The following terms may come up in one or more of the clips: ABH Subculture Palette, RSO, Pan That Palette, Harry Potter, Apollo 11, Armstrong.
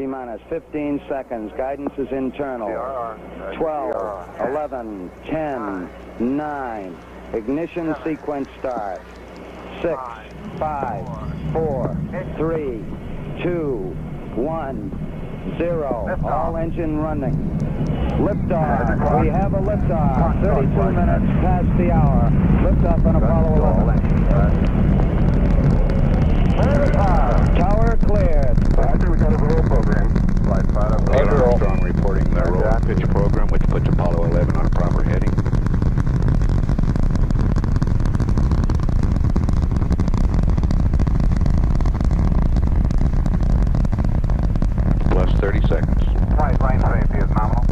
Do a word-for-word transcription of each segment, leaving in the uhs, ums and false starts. T-minus fifteen seconds. Guidance is internal. twelve, eleven, ten, nine. Ignition sequence start. six, five, four, three, two, one, zero. All engine running. Liftoff. We have a liftoff. thirty-two minutes past the hour. Liftoff on Apollo eleven. Tower cleared. Roger, we got a roll program. Flight five, Armstrong reporting the roll pitch program, which puts Apollo eleven on a proper heading. thirty seconds. Flight line safety is nominal.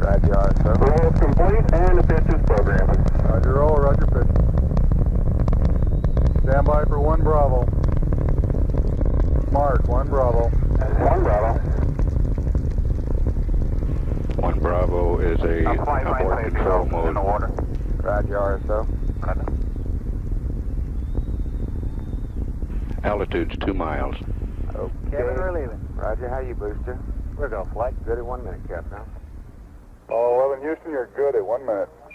Roger, R S O. Roll is complete and the pitch is programmed. Roger, roll, roger, pitch. Stand by for one Bravo. Mark, one Bravo. One Bravo. One Bravo is a abort control mode. In the water. Roger, R S O. Roger. Altitude's two miles. Okay. Kevin, we're leaving. Roger, how you, Booster? We're going to flight. Good at one minute, Captain. All eleven Houston, you're good at one minute.